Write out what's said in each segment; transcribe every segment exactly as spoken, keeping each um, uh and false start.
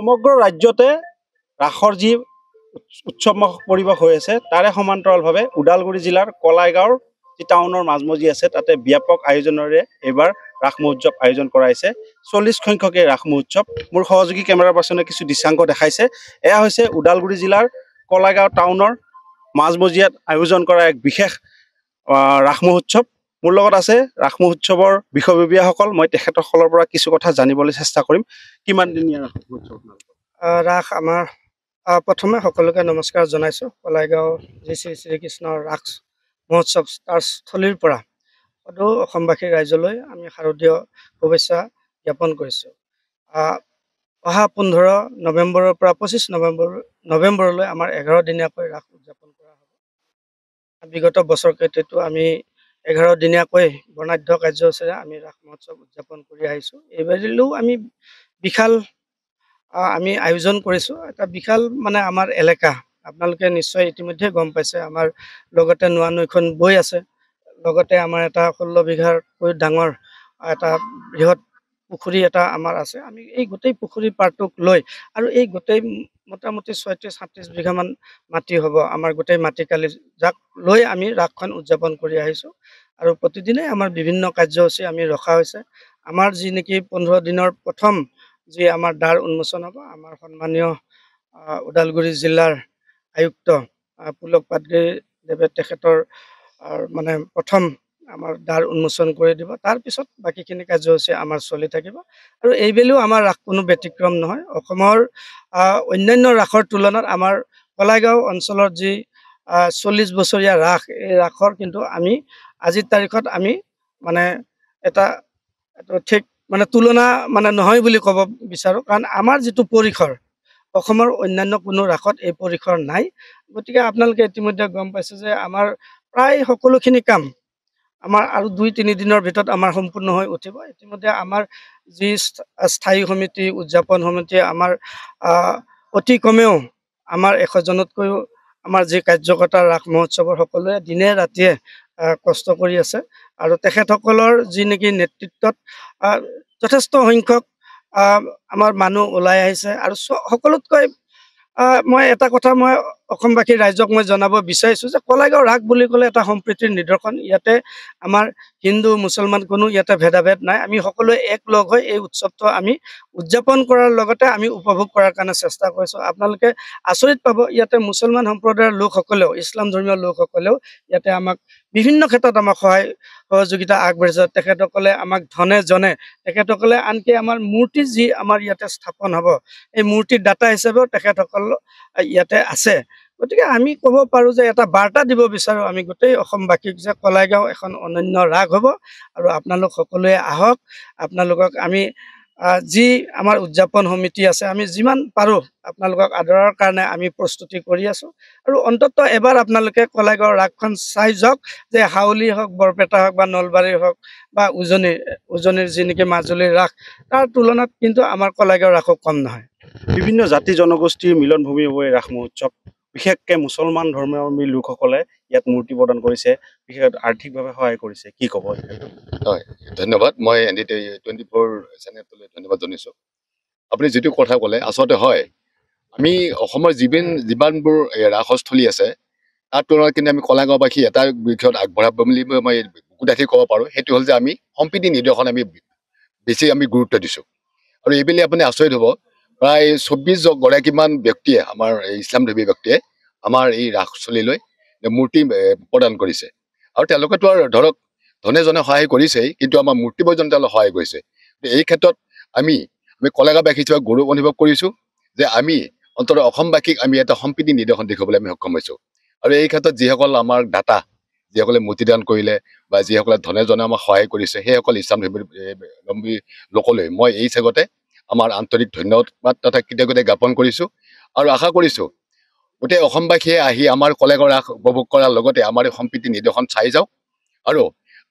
সমগ্ৰ ৰাজ্যতে ৰাসৰ যি উৎসৱমুখ পৰিৱেশ হৈ আছে তাৰে সমান্তৰালভাৱে ওদালগুৰি জিলাৰ কলাইগাঁৱৰ যি টাউনৰ মাজমজি আছে তাতে ব্যাপক আয়োজনেৰে এইবাৰ ৰাস মহোৎসৱ আয়োজন কৰা হৈছে। চল্লিছ সংখ্যক এই ৰাস মহোৎসৱ মোৰ সহযোগী কেমেৰা পাৰ্চনে কিছু দৃশ্যাংশ দেখাইছে। এয়া হৈছে ওদালগুৰি জিলাৰ কলাইগাঁও টাউনৰ মাজমজিয়াত আয়োজন কৰা এক বিশেষ ৰাস মহোৎসৱ। মোৰ লগত আছে ৰাস মহোৎসৱৰ বিষয়ববীয়াসকল, মই তেখেতসকলৰ পৰা কিছু কথা জানিবলৈ চেষ্টা কৰিম। কিমান দিনীয়া ৰাস মহোৎসৱ? ৰাস আমাৰ প্ৰথমে সকলোকে নমস্কাৰ জনাইছোঁ। কলাইগাঁও যি শ্ৰী শ্ৰীকৃষ্ণৰ ৰাস মহোৎসৱ তাৰ স্থলীৰ পৰা সদৌ অসমবাসী ৰাইজলৈ আমি শাৰদীয় শুভেচ্ছা জ্ঞাপন কৰিছোঁ। অহা পোন্ধৰ নৱেম্বৰৰ পৰা পঁচিছ নৱেম্বৰ নৱেম্বৰলৈ আমাৰ এঘাৰ দিনীয়াকৈ ৰাস উদযাপন কৰা হ'ব। বিগত বছৰকেইটাতো আমি এঘাৰ দিনীয়াকৈ বৰ্ণাঢ্য কাৰ্যসূচীৰে আমি ৰাস মহোৎসৱ উদযাপন কৰি আহিছোঁ। এইবাৰিলেও আমি বিশাল আমি আয়োজন কৰিছোঁ, এটা বিশাল মানে আমাৰ এলেকা আপোনালোকে নিশ্চয় ইতিমধ্যে গম পাইছে। আমাৰ লগতে নোৱা নৈখন বৈ আছে, লগতে আমাৰ এটা ষোল্ল বিঘাৰকৈ ডাঙৰ এটা বৃহৎ পুখুৰী এটা আমাৰ আছে। আমি এই গোটেই পুখুৰী পাৰটোক লৈ আৰু এই গোটেই মোটামুটি ছয়ত্ৰিছ সাতত্ৰিছ বিঘামান মাটি হ'ব আমাৰ গোটেই মাটিকালি, যাক লৈ আমি ৰাসখন উদযাপন কৰি আহিছোঁ। আৰু প্ৰতিদিনেই আমাৰ বিভিন্ন কাৰ্যসূচী আমি ৰখা হৈছে। আমাৰ যি নেকি পোন্ধৰ দিনৰ প্ৰথম যি আমাৰ দ্বাৰ উন্মোচন হ'ব, আমাৰ সন্মানীয় ওদালগুৰি জিলাৰ আয়ুক্ত পুলক পাটগিৰিদেৱে তেখেতৰ মানে প্ৰথম আমাৰ দ্বাৰ উন্মোচন কৰি দিব। তাৰপিছত বাকীখিনি কাৰ্যসূচী আমাৰ চলি থাকিব। আৰু এইবেলিও আমাৰ ৰাস কোনো ব্যতিক্ৰম নহয়। অসমৰ অন্যান্য ৰাসৰ তুলনাত আমাৰ কলাইগাঁও অঞ্চলৰ যি চল্লিছ বছৰীয়া ৰাস, এই ৰাসৰ কিন্তু আমি আজিৰ তাৰিখত আমি মানে এটা ঠিক মানে তুলনা মানে নহয় বুলি ক'ব বিচাৰোঁ। কাৰণ আমাৰ যিটো পৰিসৰ অসমৰ অন্যান্য কোনো ৰাসত এই পৰিসৰ নাই। গতিকে আপোনালোকে ইতিমধ্যে গম পাইছে যে আমাৰ প্ৰায় সকলোখিনি কাম আমাৰ আৰু দুই তিনিদিনৰ ভিতৰত আমাৰ সম্পূৰ্ণ হৈ উঠিব। ইতিমধ্যে আমাৰ যি স্থায়ী সমিতি, উদযাপন সমিতি, আমাৰ অতি কমেও আমাৰ এশজনতকৈও আমাৰ যি কাৰ্যকৰ্তা ৰাস মহোৎসৱৰ সকলোৱে দিনে ৰাতিয়ে কষ্ট কৰি আছে। আৰু তেখেতসকলৰ যি নেকি নেতৃত্বত যথেষ্ট সংখ্যক আমাৰ মানুহ ওলাই আহিছে। আৰু সকলোতকৈ মই এটা কথা মই অসমবাসী ৰাইজক মই জনাব বিচাৰিছোঁ যে কলাইগাঁও ৰাস বুলি ক'লে এটা সম্প্ৰীতিৰ নিদৰ্শন। ইয়াতে আমাৰ হিন্দু মুছলমান কোনো ইয়াতে ভেদাভেদ নাই। আমি সকলোৱে এক লগ হৈ এই উৎসৱটো আমি উদযাপন কৰাৰ লগতে আমি উপভোগ কৰাৰ কাৰণে চেষ্টা কৰিছোঁ। আপোনালোকে আচৰিত পাব, ইয়াতে মুছলমান সম্প্ৰদায়ৰ লোকসকলেও, ইছলাম ধৰ্মীয় লোকসকলেও ইয়াতে আমাক বিভিন্ন ক্ষেত্ৰত আমাক সহায় সহযোগিতা আগবাঢ়িছে। তেখেতসকলে আমাক ধনে জনে, তেখেতসকলে আনকি আমাৰ মূৰ্তি যি আমাৰ ইয়াতে স্থাপন হ'ব, এই মূৰ্তিৰ দাতা হিচাপেও তেখেতসকল ইয়াতে আছে। গতিকে আমি ক'ব পাৰোঁ যে এটা বাৰ্তা দিব বিচাৰোঁ আমি গোটেই অসমবাসীক যে কলাইগাঁও এখন অনন্য ৰাস হ'ব। আৰু আপোনালোক সকলোৱে আহক। আপোনালোকক আমি যি আমাৰ উদযাপন সমিতি আছে, আমি যিমান পাৰোঁ আপোনালোকক আদৰাৰ কাৰণে আমি প্ৰস্তুতি কৰি আছোঁ। আৰু অন্ততঃ এবাৰ আপোনালোকে কলাইগাঁও ৰাসখন চাই যাওক, যে হাউলি হওক, বৰপেটা হওক বা নলবাৰী হওক বা উজনি উজনিৰ যি নেকি মাজুলীৰ ৰাস, তাৰ তুলনাত কিন্তু আমাৰ কলাইগাঁও ৰাসো কম নহয়। বিভিন্ন জাতি জনগোষ্ঠীৰ মিলনভূমি হৈ ৰাস মহোৎসৱ, বিশেষকৈ মুছলমান ধৰ্মীয় লোকসকলে ইয়াত মূৰ্তি প্ৰদান কৰিছে, বিশেষকৈ আৰ্থিকভাৱে সহায় কৰিছে। কি ক'ব? হয়, ধন্যবাদ। মই এন ডি টুৱেণ্টি ফ'ৰ চেনেলটোলৈ ধন্যবাদ জনাইছোঁ। আপুনি যিটো কথা ক'লে আচলতে হয়, আমি অসমৰ যিমান যিমানবোৰ ৰাসস্থলী আছে তাৰ তুলনাত কিন্তু আমি কলাইগাঁওবাসী এটা বিষয়ত আগবঢ়া বুলি মই গোটাঠি ক'ব পাৰোঁ। সেইটো হ'ল যে আমি সম্প্ৰীতি নিদৰ্শন আমি বেছি আমি গুৰুত্ব দিছোঁ। আৰু এইবেলি আপুনি আচৰিত হ'ব, প্ৰায় চৌব্বিছ গৰাকীমান ব্যক্তিয়ে, আমাৰ ইছলাম ধৰ্মী ব্যক্তিয়ে আমাৰ এই ৰাসস্থলীলৈ মূৰ্তি প্ৰদান কৰিছে। আৰু তেওঁলোকেতো আৰু ধৰক ধনে জনে সহায় কৰিছেই, কিন্তু আমাৰ মূৰ্তি বজন তেওঁলোকে সহায় কৰিছে। এই ক্ষেত্ৰত আমি আমি কলাইগাঁওবাসী হিচাপে গৌৰৱ অনুভৱ কৰিছোঁ যে আমি অন্তত অসমবাসীক আমি এটা সম্প্ৰীতি নিদৰ্শন দেখুৱাবলৈ আমি সক্ষম হৈছোঁ। আৰু এই ক্ষেত্ৰত যিসকল আমাৰ দাতা, যিসকলে মূৰ্তিদান কৰিলে বা যিসকলে ধনে জনে আমাক সহায় কৰিছে, সেইসকল ইছলাম ধৰ্মী লোকলৈ মই এই চেগতে আমাৰ আন্তৰিক ধন্যবাদ তথা কৃতজ্ঞতা জ্ঞাপন কৰিছোঁ। আৰু আশা কৰিছোঁ গোটেই অসমবাসীয়ে আহি আমাৰ কলাইগাঁও ৰাস উপভোগ কৰাৰ লগতে আমাৰ এই সম্প্ৰীতি নিদৰ্শন চাই যাওক। আৰু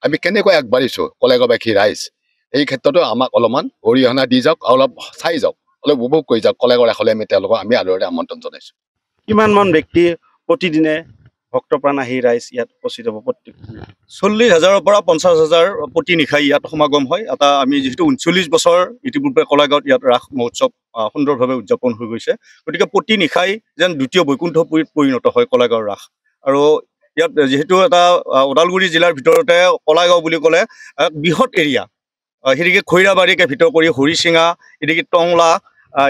আমি কেনেকৈ আগবাঢ়িছোঁ কলাইগাঁওবাসী ৰাইজ, এই ক্ষেত্ৰতো আমাক অলপমান অৰিহণা দি যাওক, অলপ চাই যাওক, অলপ উপভোগ কৰি যাওক। কলাইগাঁও ৰাসলৈ আমি তেওঁলোকক আমি আদৰেৰে আমন্ত্ৰণ জনাইছোঁ। কিমানমান ব্যক্তি প্ৰতিদিনে ভক্তপ্ৰাণ আহি ৰাইজ ইয়াত উপস্থিত হ'ব। প্ৰত্যেক চল্লিছ হাজাৰৰ পৰা পঞ্চাছ হাজাৰ প্ৰতি নিশাই ইয়াত সমাগম হয়। এটা আমি যিহেতু ঊনচল্লিছ বছৰ ইতিপূৰ্বে কলাগাঁৱত ইয়াত ৰাস মহোৎসৱ সুন্দৰভাৱে উদযাপন হৈ গৈছে, গতিকে প্ৰতি নিশাই যেন দ্বিতীয় বৈকুণ্ঠপুৰীত পৰিণত হয় কলাগাঁৱৰ ৰাস। আৰু ইয়াত যিহেতু এটা ওদালগুৰি জিলাৰ ভিতৰতে কলাগাঁও বুলি ক'লে এক বৃহৎ এৰিয়া, সেদিকে খৈৰাবাৰীকে ভিতৰ কৰি হৰিচিঙা, এদিকে টংলা,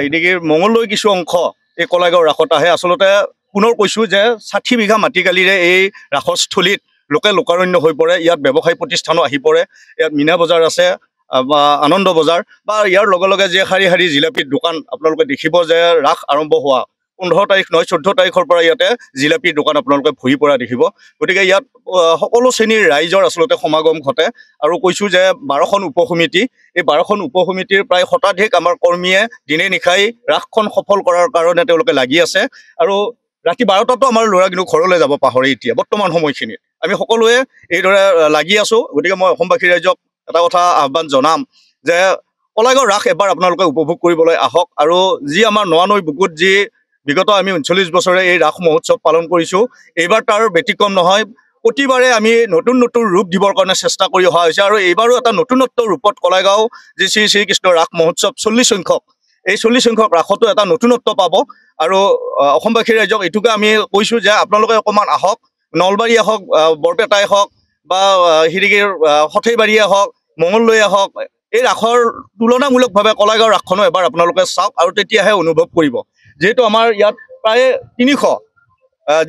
এদিকে মঙললৈ কিছু অংশ এই কলাগাঁও ৰাসত আহে। আচলতে পুনৰ কৈছোঁ যে ষাঠি বিঘা মাটিকালিৰে এই ৰাসস্থলীত লোকে লোকাৰণ্য হৈ পৰে। ইয়াত ব্যৱসায় প্ৰতিষ্ঠানো আহি পৰে। ইয়াত মিনা বজাৰ আছে বা আনন্দ বজাৰ বা ইয়াৰ লগে লগে যে শাৰী শাৰী জিলাপীৰ দোকান, আপোনালোকে দেখিব যে ৰাস আৰম্ভ হোৱা পোন্ধৰ তাৰিখ নহয় চৈধ্য তাৰিখৰ পৰা ইয়াতে জিলাপীৰ দোকান আপোনালোকে ভৰি পৰা দেখিব। গতিকে ইয়াত সকলো শ্ৰেণীৰ ৰাইজৰ আচলতে সমাগম ঘটে। আৰু কৈছোঁ যে বাৰখন উপ সমিতি, এই বাৰখন উপ সমিতিৰ প্ৰায় শতাধিক আমাৰ কৰ্মীয়ে দিনে নিশাই ৰাসখন সফল কৰাৰ কাৰণে তেওঁলোকে লাগি আছে। আৰু ৰাতি বাৰটাতো আমাৰ ল'ৰা কিন্তু ঘৰলৈ যাব পাহৰে। এতিয়া বৰ্তমান সময়খিনিত আমি সকলোৱে এইদৰে লাগি আছোঁ। গতিকে মই অসমবাসী ৰাইজক এটা কথা আহ্বান জনাম যে কলাগাঁও ৰাস এবাৰ আপোনালোকে উপভোগ কৰিবলৈ আহক। আৰু যি আমাৰ নোৱা বুকুত যি বিগত আমি ঊনচল্লিছ বছৰে এই ৰাস মহোৎসৱ পালন কৰিছোঁ, এইবাৰ তাৰ ব্যতিক্ৰম নহয়। প্ৰতিবাৰে আমি নতুন নতুন ৰূপ দিবৰ কাৰণে চেষ্টা কৰি অহা হৈছে। আৰু এইবাৰো এটা নতুনত্ব ৰূপত কলাগাঁও যি শ্ৰী শ্ৰীকৃষ্ণ ৰাস মহোৎসৱ চল্লিছ সংখ্যক, এই চল্লিছ সংখ্যক ৰাসতো এটা নতুনত্ব পাব। আৰু অসমবাসী ৰাইজক এইটোকে আমি কৈছোঁ যে আপোনালোকে অকণমান আহক, নলবাৰীয়ে হওক, বৰপেটাই হওক বা হিৰিগিৰ সথেইবাৰীয়ে হওক, মঙলদৈয়ে হওক, এই ৰাসৰ তুলনামূলকভাৱে কলাগাঁও ৰাসখনো এবাৰ আপোনালোকে চাওক। আৰু তেতিয়াহে অনুভৱ কৰিব। যিহেতু আমাৰ ইয়াত প্ৰায় তিনিশ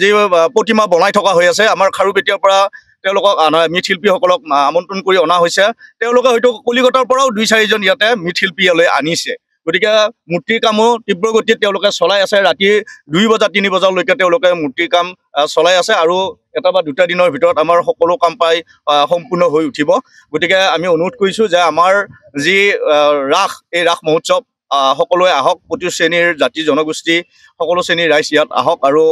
যি প্ৰতিমা বনাই থকা হৈ আছে, আমাৰ খাৰুপেটীয়াৰ পৰা তেওঁলোকক অনা মৃৎশিল্পীসকলক আমন্ত্ৰণ কৰি অনা হৈছে। তেওঁলোকে হয়তো কলিকতাৰ পৰাও দুই চাৰিজন ইয়াতে মৃৎশিল্পীলৈ আনিছে। গতিকে মূৰ্তিৰ কামো তীব্ৰ গতিত তেওঁলোকে চলাই আছে। ৰাতি দুই বজা তিনি বজালৈকে তেওঁলোকে মূৰ্তিৰ কাম চলাই আছে। আৰু এটা বা দুটা দিনৰ ভিতৰত আমাৰ সকলো কাম প্ৰায় সম্পূৰ্ণ হৈ উঠিব। গতিকে আমি অনুৰোধ কৰিছোঁ যে আমাৰ যি ৰাস, এই ৰাস মহোৎসৱ সকলোৱে আহক। প্ৰতি শ্ৰেণীৰ জাতি জনগোষ্ঠী সকলো শ্ৰেণীৰ ৰাইজ ইয়াত আহক। আৰু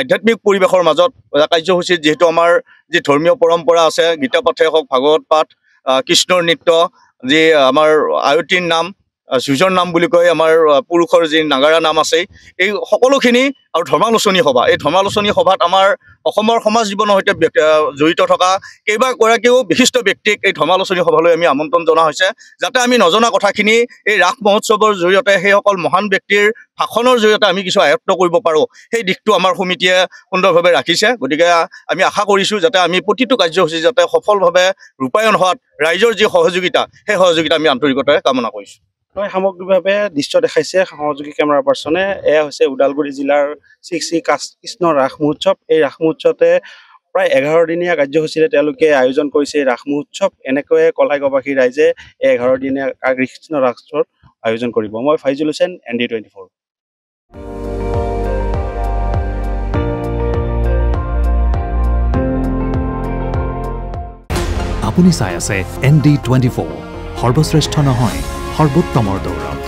আধ্যাত্মিক পৰিৱেশৰ মাজত কাৰ্যসূচীত যিহেতু আমাৰ যি ধৰ্মীয় পৰম্পৰা আছে, গীতা পাঠেই হওক, ভাগৱত পাঠ, কৃষ্ণৰ নৃত্য, যি আমাৰ আয়তীৰ নাম, যুঁজৰ নাম বুলি কয়, আমাৰ পুৰুষৰ যি নাগাৰা নাম আছে, এই সকলোখিনি আৰু ধৰ্মালোচনী সভা। এই ধৰ্মালোচনী সভাত আমাৰ অসমৰ সমাজ জীৱনৰ সৈতে জড়িত থকা কেইবাগৰাকীও বিশিষ্ট ব্যক্তিক এই ধৰ্মালোচনী সভালৈ আমি আমন্ত্ৰণ জনোৱা হৈছে, যাতে আমি নজনা কথাখিনি এই ৰাস মহোৎসৱৰ জৰিয়তে সেইসকল মহান ব্যক্তিৰ ভাষণৰ জৰিয়তে আমি কিছু আয়ত্ব কৰিব পাৰোঁ। সেই দিশটো আমাৰ সমিতিয়ে সুন্দৰভাৱে ৰাখিছে। গতিকে আমি আশা কৰিছোঁ যাতে আমি প্ৰতিটো কাৰ্যসূচী যাতে সফলভাৱে ৰূপায়ণ হোৱাত ৰাইজৰ যি সহযোগিতা, সেই সহযোগিতা আমি আন্তৰিকতাৰে কামনা কৰিছোঁ। সামগ্ৰিকভাৱে দৃশ্য দেখাইছে সহযোগী কেমেৰা পাৰ্চনে। এয়া হৈছে ওদালগুৰি জিলাৰ শ্ৰী শ্ৰী কৃষ্ণ ৰাস মহোৎসৱ। এই ৰাস মহোৎসৱতে প্ৰায় এঘাৰ দিনীয়া কাৰ্যসূচীৰে তেওঁলোকে আয়োজন কৰিছে এই ৰাস মহোৎসৱ। এনেকৈয়ে কলাগাঁওবাসী ৰাইজে এঘাৰ দিনীয়া কৃষ্ণ ৰাসৰ আয়োজন কৰিব। মই Faizul Hussain, N D twenty four. আপুনি চাই আছে এন ডি টুৱেণ্টি ফ'ৰ, সৰ্বশ্ৰেষ্ঠ নহয় সৰ্বোত্তমৰ দৌৰ।